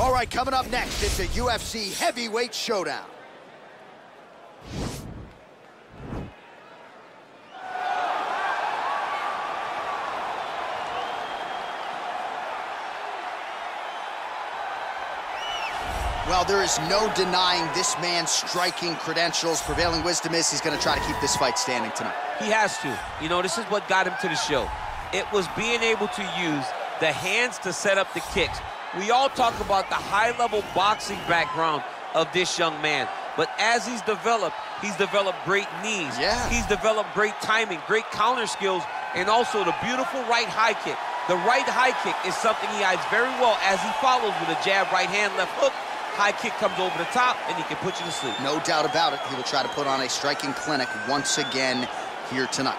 All right, coming up next, it's a UFC heavyweight showdown. Well, there is no denying this man's striking credentials. Prevailing wisdom is he's going to try to keep this fight standing tonight. He has to. You know, this is what got him to the show. It was being able to use the hands to set up the kicks. We all talk about the high-level boxing background of this young man. But as he's developed great knees. Yeah. He's developed great timing, great counter skills, and also the beautiful right high kick. The right high kick is something he hides very well as he follows with a jab, right hand, left hook. High kick comes over the top, and he can put you to sleep. No doubt about it. He will try to put on a striking clinic once again here tonight.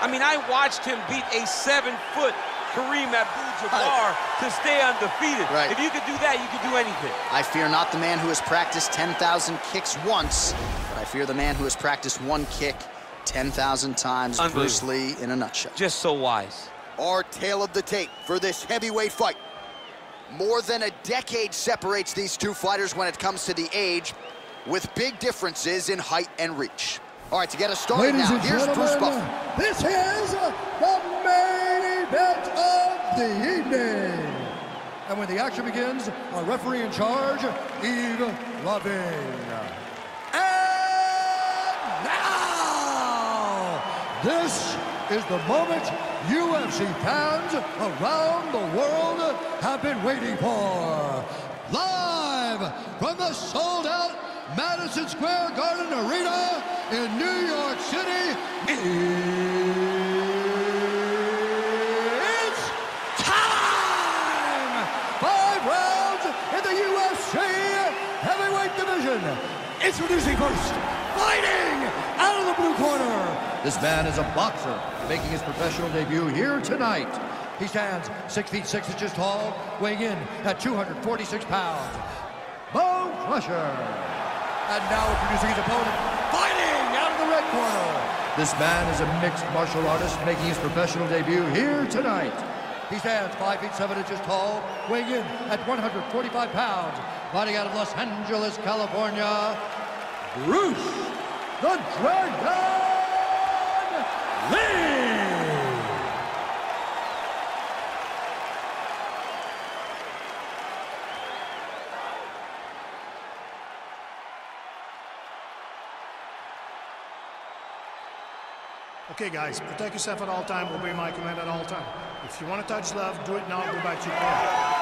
I mean, I watched him beat a 7-foot Kareem Abdul-Jabbar to stay undefeated. Right. If you could do that, you could do anything. I fear not the man who has practiced 10,000 kicks once, but I fear the man who has practiced one kick 10,000 times. Bruce Lee in a nutshell. Just so wise. Our tale of the tape for this heavyweight fight. More than a decade separates these two fighters when it comes to the age, with big differences in height and reach. All right, to get us started now, here's Bruce Buffer. This is the main event of the evening. And when the action begins, our referee in charge, Eve Loving. And now, this is the moment UFC fans around the world have been waiting for. Live from the sold-out Madison Square Garden Arena in New York City, it's time! 5 rounds in the UFC heavyweight division. Introducing first, fighting out of the blue corner. This man is a boxer making his professional debut here tonight. He stands 6 feet 6 inches tall, weighing in at 246 pounds. Bone Crusher. And now introducing his opponent, fighting out of the red corner. This man is a mixed martial artist making his professional debut here tonight. He stands 5 feet 7 inches tall, weighing in at 145 pounds. Fighting out of Los Angeles, California, Bruce the Dragon Lee. Okay, guys, protect yourself at all time, obey my command at all time. If you want to touch left, do it now, go back to your corner.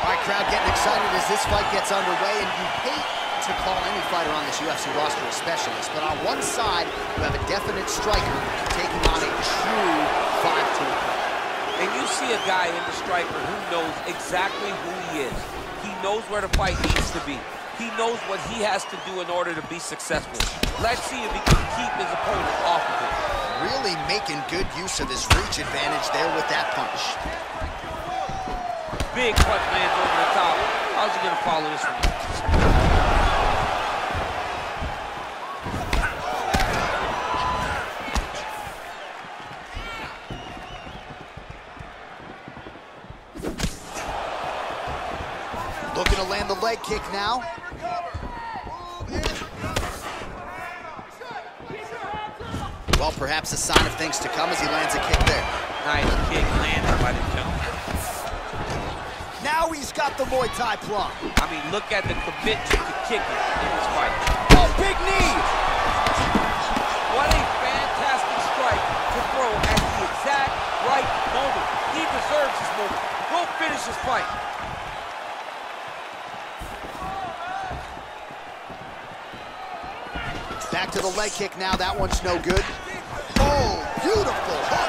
All right, crowd getting excited as this fight gets underway, and you hate to call any fighter on this UFC roster a specialist, but on one side, you have a definite striker taking on a true 5-2. And you see a guy in the striker who knows exactly who he is. He knows where the fight needs to be. He knows what he has to do in order to be successful. Let's see if he can keep his opponent off of him. Really making good use of his reach advantage there with that punch. Big punch lands over the top. How's he gonna follow this one? Looking to land the leg kick now. Well, perhaps a sign of things to come as he lands a kick there. Nice kick landed by the jump. Now he's got the Muay Thai plum. I mean, look at the commitment to kicking in this fight. Oh, big knee! What a fantastic strike to throw deserves this moment. We'll finish this fight. Back to the leg kick now. That one's no good. Oh, beautiful hook.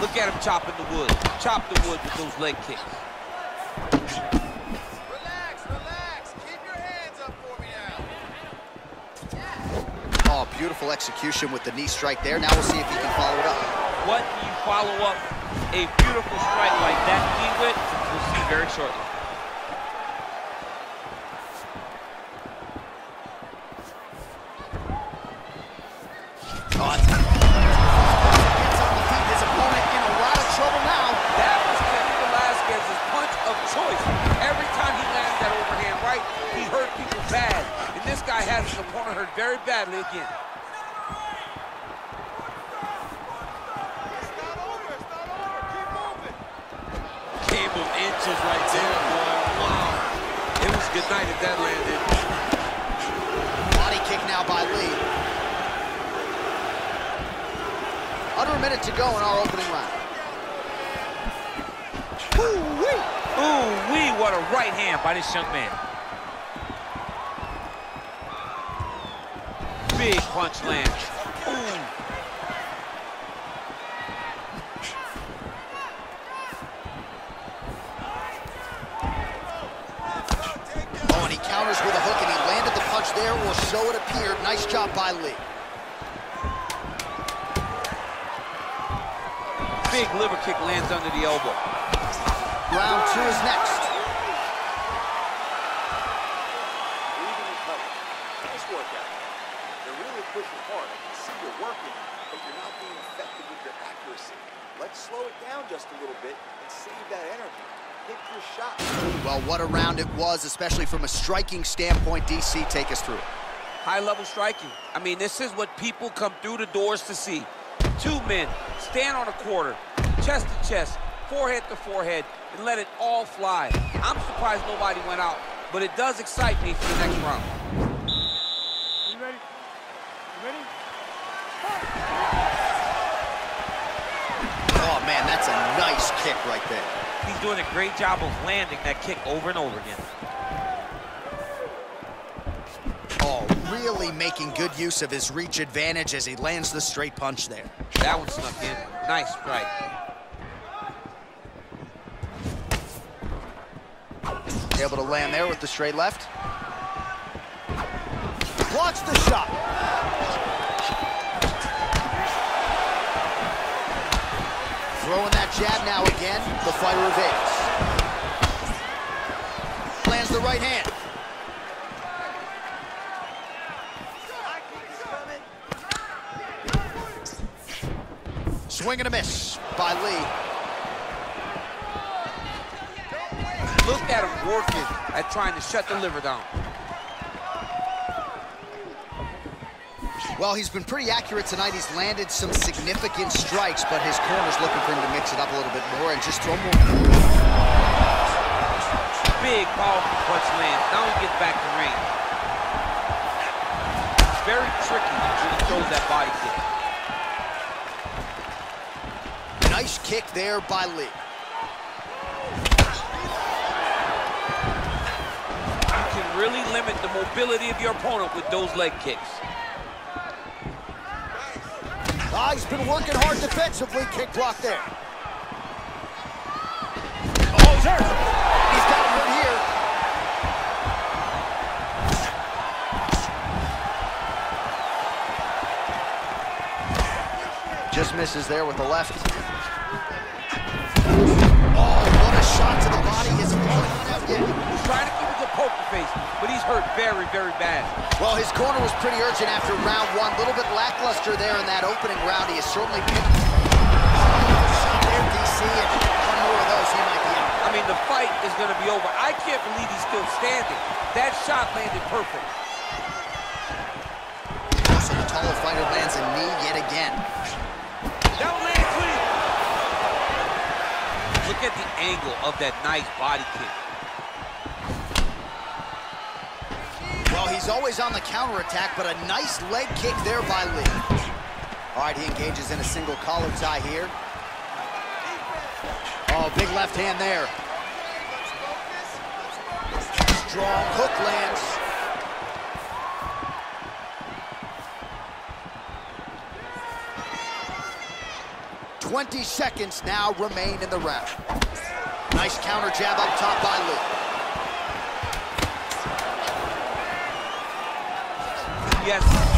Look at him chopping the wood. Chop the wood with those leg kicks. Beautiful execution with the knee strike there. Now we'll see if he can follow it up. What do you follow up a beautiful strike like that knee with? We'll see very shortly. Gets on the feet. His opponent in a lot of trouble now. That was Kenny Velasquez's punch of choice. Every time he lands that overhand right, he hurt people bad. And this guy has his opponent hurt very badly again. Inches right there, boy. Wow. It was good night if that landed. Body kick now by Lee. Under a minute to go in our opening round. Ooh-wee! Ooh-wee, what a right hand by this young man. Big punch lands. Ooh. With a hook, and he landed the punch there, or so it appeared. Nice job by Lee. Big liver kick lands under the elbow. Round two is next. Nice workout. They're really pushing hard. I can see you're working, but you're not being effective with your accuracy. Let's slow it down just a little bit and save that energy. Shot. Well, what a round it was, especially from a striking standpoint. DC, take us through. High-level striking. I mean, this is what people come through the doors to see. Two men stand on a quarter, chest to chest, forehead to forehead, and let it all fly. I'm surprised nobody went out, but it does excite me for the next round. You ready? You ready? Oh, man, that's a nice kick right there. He's doing a great job of landing that kick over and over again. Oh, really making good use of his reach advantage as he lands the straight punch there. That one snuck in. Nice strike. Able to land there with the straight left. Blocks the shot. Throwing that jab now again, the fighter evades. Lands the right hand. Swing and a miss by Lee. Look at him working at trying to shut the liver down. Well, he's been pretty accurate tonight. He's landed some significant strikes, but his corner's looking for him to mix it up a little bit more and just throw more. Big powerful punch lands. Now he gets back to range. It's very tricky when he throws that body kick. Nice kick there by Lee. You can really limit the mobility of your opponent with those leg kicks. Ah, he's been working hard defensively. Kick block there. Oh, he's got him right here. Just misses there with the left. Oh, what a shot to the body. His opponent left in. He's trying to keep it to poker face, but he's hurt very, very bad. Well, his corner was pretty urgent after round one. A little bit lackluster there in that opening round. He has certainly been there, DC, and one more of those, he might be out. I mean, the fight is going to be over. I can't believe he's still standing. That shot landed perfect. So the taller fighter lands a knee yet again. That one landed clean. Look at the angle of that nice body kick. He's always on the counterattack, but a nice leg kick there by Lee. All right, he engages in a single collar tie here. Oh, big left hand there. Strong hook lands. Twenty seconds now remain in the round. Nice counter jab up top by Lee. Yes.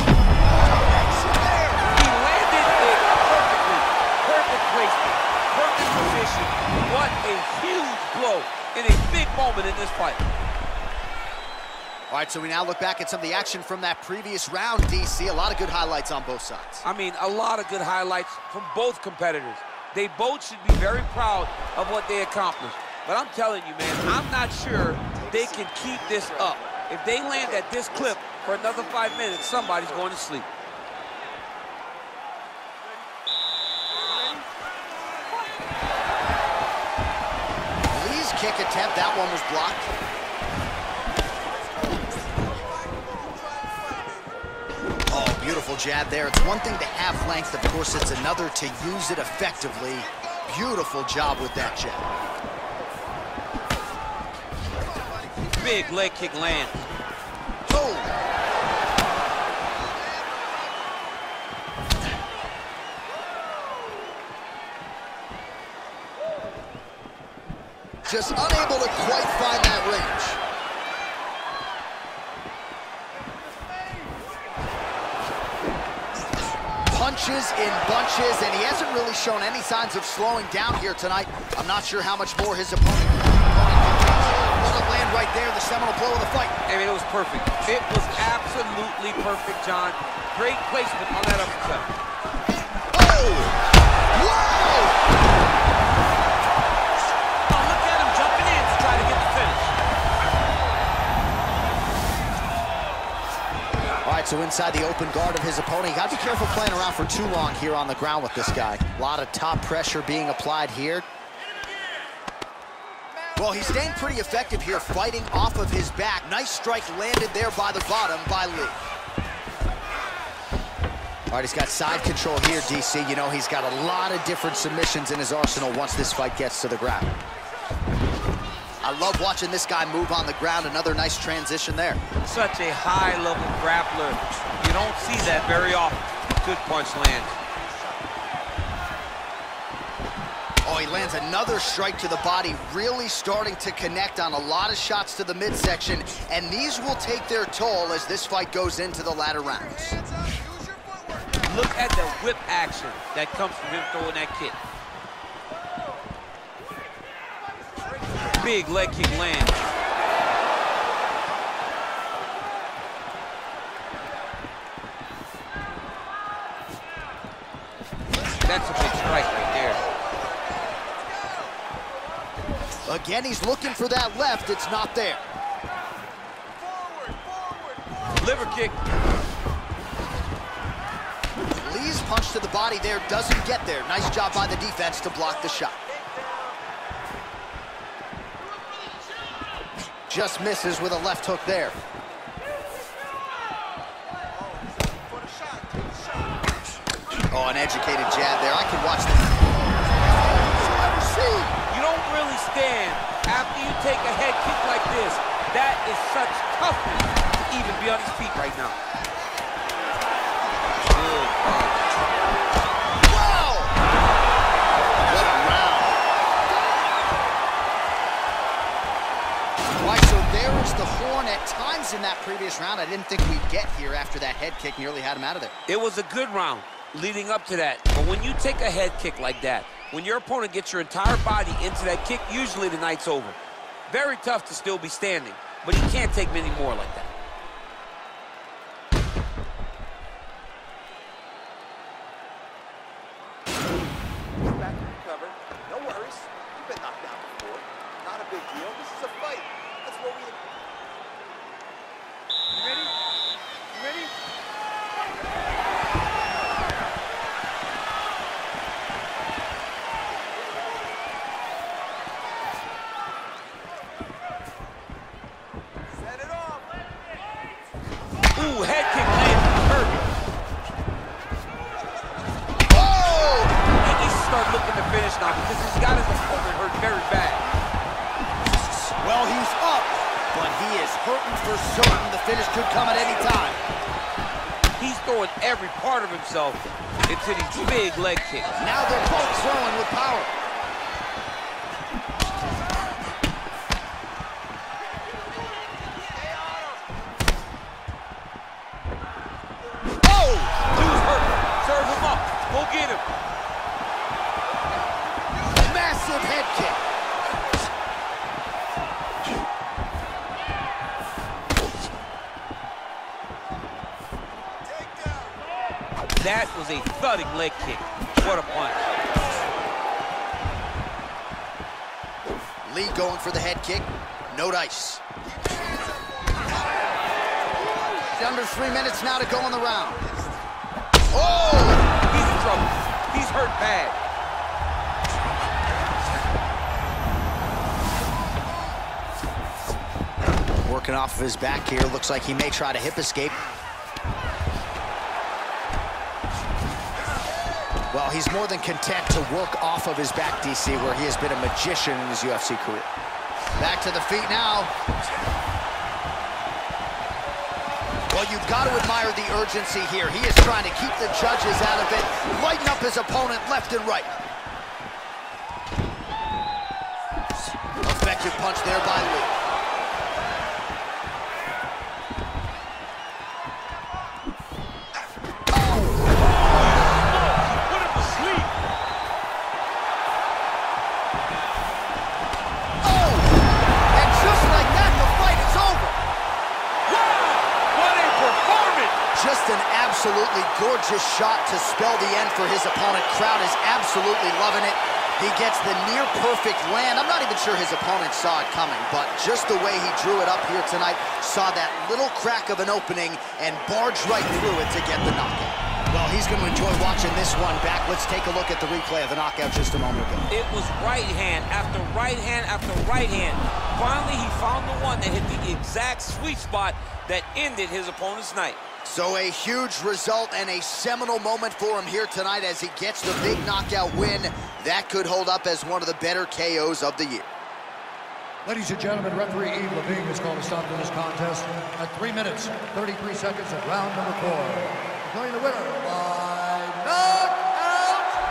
What a huge blow in a big moment in this fight. All right, so we now look back at some of the action from that previous round, DC. A lot of good highlights on both sides. I mean, a lot of good highlights from both competitors. They both should be very proud of what they accomplished. But I'm telling you, man, I'm not sure they can keep this up. If they land at this clip for another 5 minutes, somebody's going to sleep. Kick attempt, that one was blocked. Oh, beautiful jab there. It's one thing to have length, of course, it's another to use it effectively. Beautiful job with that jab. Big leg kick land. Boom! Just unable to quite find that range. Punches in bunches, and he hasn't really shown any signs of slowing down here tonight. I'm not sure how much more his opponent will land right there, the seminal blow of the fight. I mean, it was perfect. It was absolutely perfect, John. Great placement on that uppercut. Oh! So inside the open guard of his opponent, you got to be careful playing around for too long here on the ground with this guy. A lot of top pressure being applied here. Well, he's staying pretty effective here, fighting off of his back. Nice strike landed there by the bottom by Lee. All right, he's got side control here, DC. You know, he's got a lot of different submissions in his arsenal once this fight gets to the ground. I love watching this guy move on the ground. Another nice transition there. Such a high-level grappler. You don't see that very often. Good punch lands. Oh, he lands another strike to the body, really starting to connect on a lot of shots to the midsection, and these will take their toll as this fight goes into the latter rounds. Look at the whip action that comes from him throwing that kick. Big leg kick land. That's a big strike right there. Again, he's looking for that left. It's not there. Liver kick. Lee's punch to the body there doesn't get there. Nice job by the defense to block the shot. Just misses with a left hook there. Oh, an educated jab there. I can watch that. You don't really stand after you take a head kick like this. That is such toughness to even be on his feet right now. The horn at times in that previous round. I didn't think we'd get here after that head kick nearly had him out of there. It was a good round leading up to that. But when you take a head kick like that, when your opponent gets your entire body into that kick, usually the night's over. Very tough to still be standing, but he can't take many more like that. Back to the cover. No worries. You've been knocked down before. Not a big deal. This is a fight. That's what we... started looking to finish now because he's got his opponent hurt very bad. Well, he's up, but he is hurting for certain. The finish could come at any time. He's throwing every part of himself into these big leg kicks. Now they're both throwing with power. That was a thudding leg kick. What a punch. Lee going for the head kick. No dice. It's under 3 minutes now to go in the round. Oh! He's in trouble. He's hurt bad. Working off of his back here. Looks like he may try to hip escape. Well, he's more than content to work off of his back, DC, where he has been a magician in his UFC career. Back to the feet now. Well, you've got to admire the urgency here. He is trying to keep the judges out of it, lighten up his opponent left and right. Effective punch there by Lee. Gorgeous shot to spell the end for his opponent. Crowd is absolutely loving it. He gets the near-perfect land. I'm not even sure his opponent saw it coming, but just the way he drew it up here tonight, saw that little crack of an opening and barged right through it to get the knockout. Well, he's going to enjoy watching this one back. Let's take a look at the replay of the knockout just a moment ago. It was right hand after right hand after right hand. Finally, he found the one that hit the exact sweet spot that ended his opponent's night. So a huge result and a seminal moment for him here tonight as he gets the big knockout win. That could hold up as one of the better KOs of the year. Ladies and gentlemen, referee Eve Levine is going to stop this contest at 3 minutes, 33 seconds of round number 4. Declaring the winner by knockout,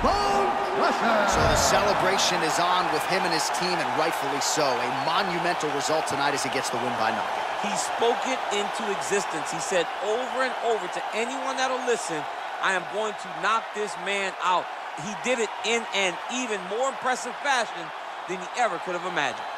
Bone Crusher. So the celebration is on with him and his team, and rightfully so. A monumental result tonight as he gets the win by knockout. He spoke it into existence. He said over and over to anyone that'll listen, I am going to knock this man out. He did it in an even more impressive fashion than he ever could have imagined.